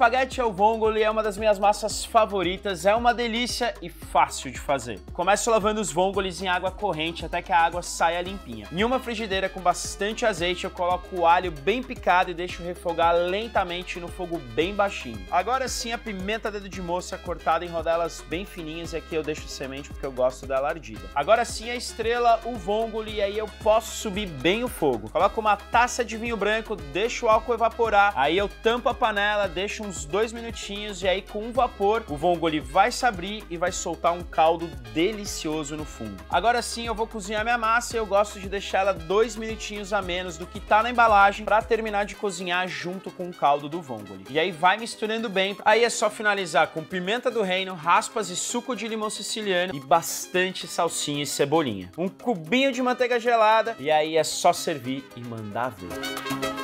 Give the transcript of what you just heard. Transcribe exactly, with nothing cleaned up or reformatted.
espaguete ao vongole é uma das minhas massas favoritas, é uma delícia e fácil de fazer. Começo lavando os vongoles em água corrente até que a água saia limpinha. Em uma frigideira com bastante azeite, eu coloco o alho bem picado e deixo refogar lentamente no fogo bem baixinho. Agora sim, a pimenta dedo de moça cortada em rodelas bem fininhas, e aqui eu deixo semente porque eu gosto dela ardida. Agora sim, a estrela, o vongole, e aí eu posso subir bem o fogo. Coloco uma taça de vinho branco, deixo o álcool evaporar, aí eu tampo a panela, deixo uns dois minutinhos e aí com o vapor o vongole vai se abrir e vai soltar um caldo delicioso no fundo. Agora sim, eu vou cozinhar minha massa e eu gosto de deixar ela dois minutinhos a menos do que tá na embalagem para terminar de cozinhar junto com o caldo do vongole. E aí vai misturando bem, aí é só finalizar com pimenta do reino, raspas e suco de limão siciliano e bastante salsinha e cebolinha. Um cubinho de manteiga gelada e aí é só servir e mandar ver.